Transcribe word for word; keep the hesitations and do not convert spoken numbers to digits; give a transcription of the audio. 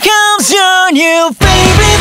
comes your new favorite.